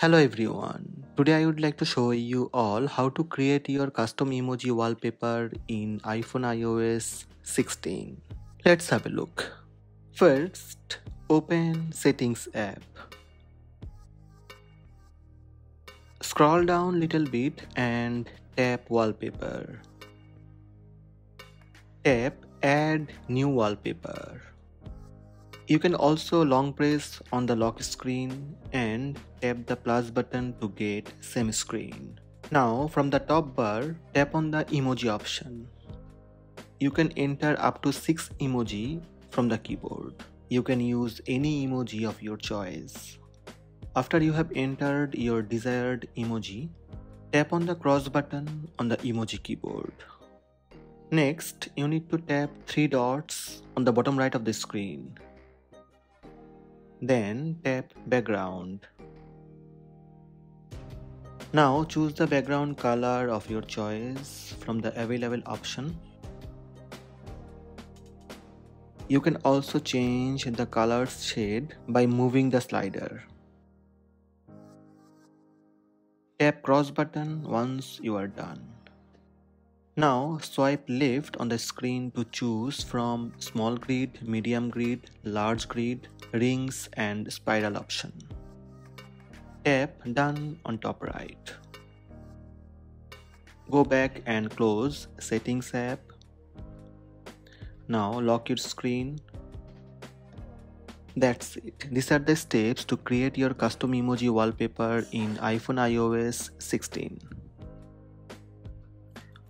Hello everyone, today I would like to show you all how to create your custom emoji wallpaper in iPhone iOS 16. Let's have a look. First, open Settings app. Scroll down little bit and tap Wallpaper. Tap Add New Wallpaper. You can also long press on the lock screen and tap the plus button to get same screen. Now from the top bar, tap on the emoji option. You can enter up to 6 emoji from the keyboard. You can use any emoji of your choice. After you have entered your desired emoji, tap on the cross button on the emoji keyboard. Next, you need to tap 3 dots on the bottom right of the screen. Then tap background. Now choose the background color of your choice from the available option. You can also change the color shade by moving the slider. Tap cross button once you are done. Now swipe left on the screen to choose from small grid, medium grid, large grid, rings and spiral option. Tap done on top right. Go back and close Settings app. Now lock your screen. That's it. These are the steps to create your custom emoji wallpaper in iPhone iOS 16.